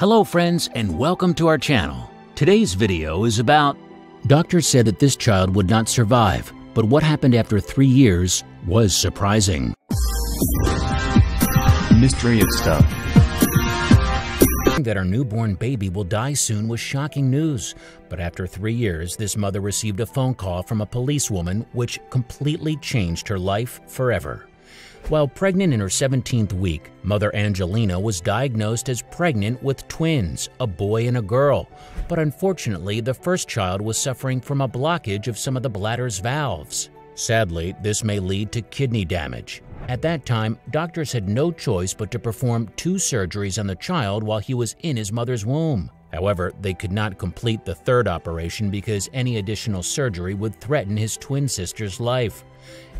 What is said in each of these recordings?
Hello friends and welcome to our channel. Today's video is about doctors said that this child would not survive, but what happened after 3 years was surprising. Mystery of stuff. That our newborn baby will die soon was shocking news, but after 3 years this mother received a phone call from a policewoman which completely changed her life forever. While pregnant in her 17th week, Mother Angelina was diagnosed as pregnant with twins, a boy and a girl. But unfortunately, the first child was suffering from a blockage of some of the bladder's valves. Sadly, this may lead to kidney damage. At that time, doctors had no choice but to perform 2 surgeries on the child while he was in his mother's womb. However, they could not complete the third operation because any additional surgery would threaten his twin sister's life.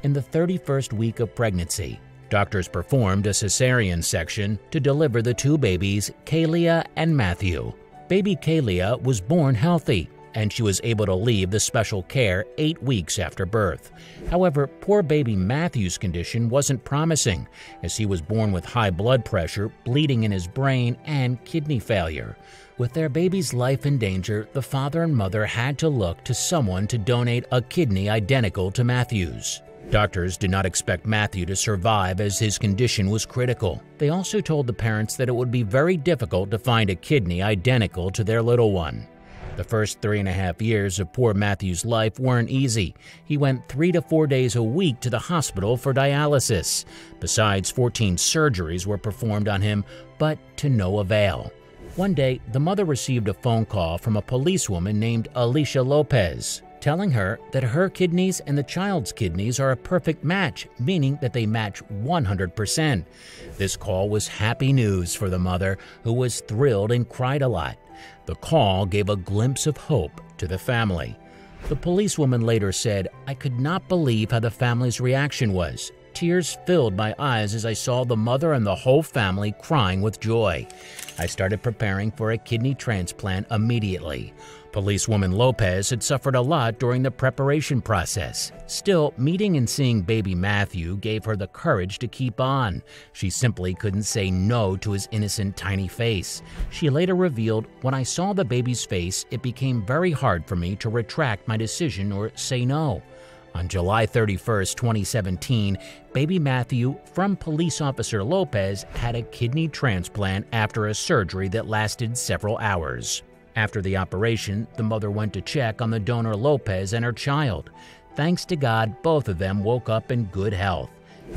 In the 31st week of pregnancy, doctors performed a cesarean section to deliver the 2 babies, Kaylia and Matthew. Baby Kaylia was born healthy, and she was able to leave the special care 8 weeks after birth. However, poor baby Matthew's condition wasn't promising, as he was born with high blood pressure, bleeding in his brain, and kidney failure. With their baby's life in danger, the father and mother had to look to someone to donate a kidney identical to Matthew's. Doctors did not expect Matthew to survive as his condition was critical. They also told the parents that it would be very difficult to find a kidney identical to their little one. The first 3.5 years of poor Matthew's life weren't easy. He went 3 to 4 days a week to the hospital for dialysis. Besides, 14 surgeries were performed on him, but to no avail. One day, the mother received a phone call from a policewoman named Alicia Lopez, telling her that her kidneys and the child's kidneys are a perfect match, meaning that they match 100%. This call was happy news for the mother, who was thrilled and cried a lot. The call gave a glimpse of hope to the family. The policewoman later said, "I could not believe how the family's reaction was. Tears filled my eyes as I saw the mother and the whole family crying with joy. I started preparing for a kidney transplant immediately." Policewoman Lopez had suffered a lot during the preparation process. Still, meeting and seeing baby Matthew gave her the courage to keep on. She simply couldn't say no to his innocent, tiny face. She later revealed, "When I saw the baby's face, it became very hard for me to retract my decision or say no." On July 31, 2017, baby Matthew, from police officer Lopez, had a kidney transplant after a surgery that lasted several hours. After the operation, the mother went to check on the donor Lopez and her child. Thanks to God, both of them woke up in good health.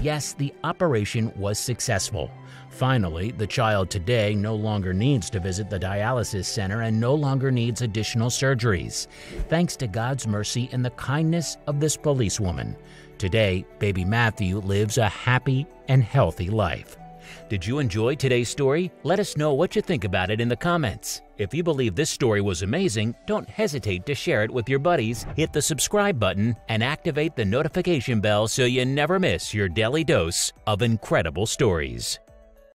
Yes, the operation was successful. Finally, the child today no longer needs to visit the dialysis center and no longer needs additional surgeries, thanks to God's mercy and the kindness of this policewoman. Today, baby Matthew lives a happy and healthy life. Did you enjoy today's story? Let us know what you think about it in the comments. If you believe this story was amazing, don't hesitate to share it with your buddies, hit the subscribe button, and activate the notification bell so you never miss your daily dose of incredible stories.